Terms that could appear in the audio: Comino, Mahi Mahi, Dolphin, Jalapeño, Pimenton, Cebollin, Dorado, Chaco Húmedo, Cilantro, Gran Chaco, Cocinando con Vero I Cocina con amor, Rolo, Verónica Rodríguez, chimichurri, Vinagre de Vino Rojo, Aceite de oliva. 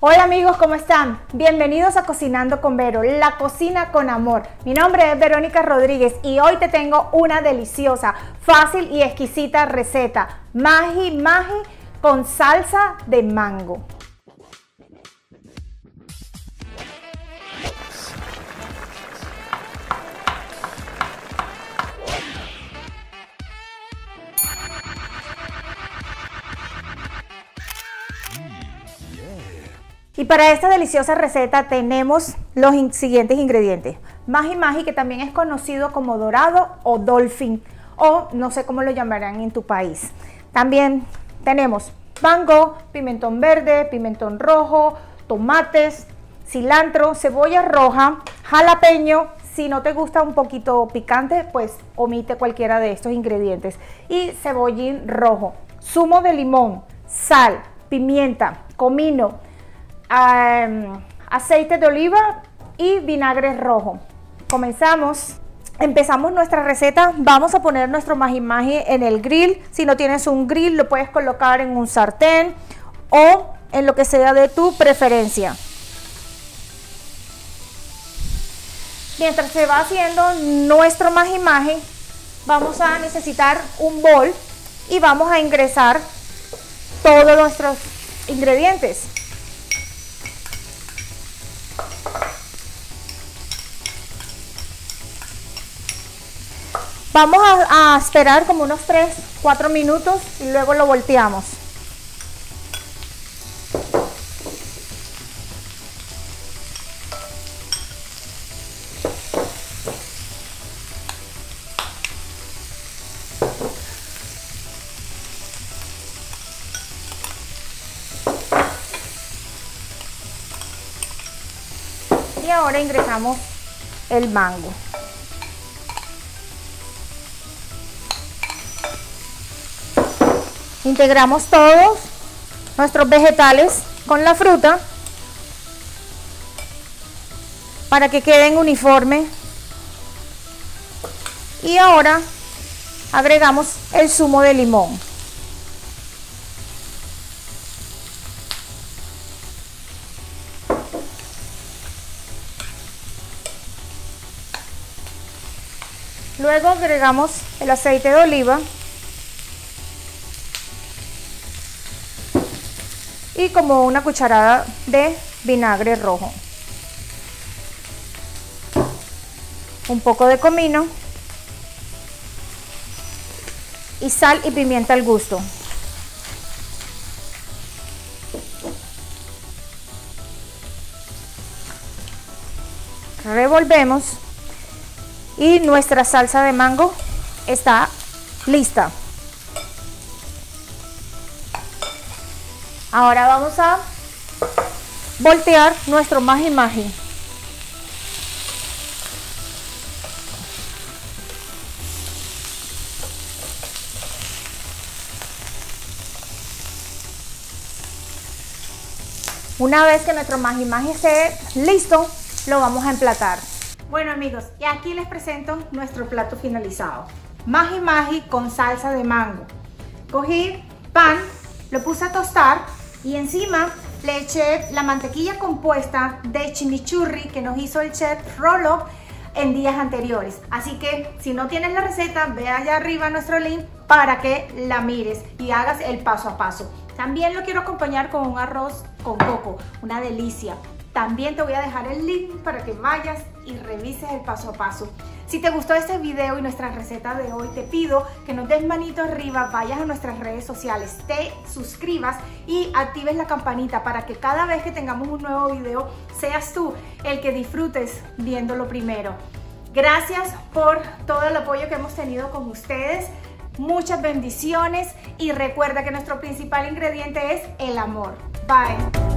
Hola amigos, ¿cómo están? Bienvenidos a Cocinando con Vero, la cocina con amor. Mi nombre es Verónica Rodríguez y hoy te tengo una deliciosa, fácil y exquisita receta. Mahi Mahi con salsa de mango. Y para esta deliciosa receta tenemos los siguientes ingredientes. Mahi Mahi, que también es conocido como dorado o dolphin, o no sé cómo lo llamarán en tu país. También tenemos mango, pimentón verde, pimentón rojo, tomates, cilantro, cebolla roja, jalapeño. Si no te gusta un poquito picante, pues omite cualquiera de estos ingredientes. Y cebollín rojo, zumo de limón, sal, pimienta, comino, aceite de oliva y vinagre rojo. Empezamos nuestra receta. Vamos a poner nuestro Mahi Mahi en el grill. Si no tienes un grill, lo puedes colocar en un sartén o en lo que sea de tu preferencia. Mientras se va haciendo nuestro Mahi Mahi, vamos a necesitar un bol y vamos a ingresar todos nuestros ingredientes. Vamos a esperar como unos 3-4 minutos y luego lo volteamos. Y ahora ingresamos el mango. Integramos todos nuestros vegetales con la fruta para que queden uniformes. Y ahora agregamos el zumo de limón. Luego agregamos el aceite de oliva. Y como una cucharada de vinagre rojo. Un poco de comino. Y sal y pimienta al gusto. Revolvemos. Y nuestra salsa de mango está lista. Ahora vamos a voltear nuestro Mahi Mahi. Una vez que nuestro Mahi Mahi esté listo, lo vamos a emplatar. Bueno amigos, y aquí les presento nuestro plato finalizado. Mahi Mahi con salsa de mango. Cogí pan, lo puse a tostar. Y encima le eché la mantequilla compuesta de chimichurri que nos hizo el chef Rolo en días anteriores. Así que si no tienes la receta, ve allá arriba nuestro link para que la mires y hagas el paso a paso. También lo quiero acompañar con un arroz con coco, una delicia. También te voy a dejar el link para que vayas y revises el paso a paso. Si te gustó este video y nuestra receta de hoy, te pido que nos des manito arriba, vayas a nuestras redes sociales, te suscribas y actives la campanita para que cada vez que tengamos un nuevo video, seas tú el que disfrutes viéndolo primero. Gracias por todo el apoyo que hemos tenido con ustedes, muchas bendiciones y recuerda que nuestro principal ingrediente es el amor. Bye.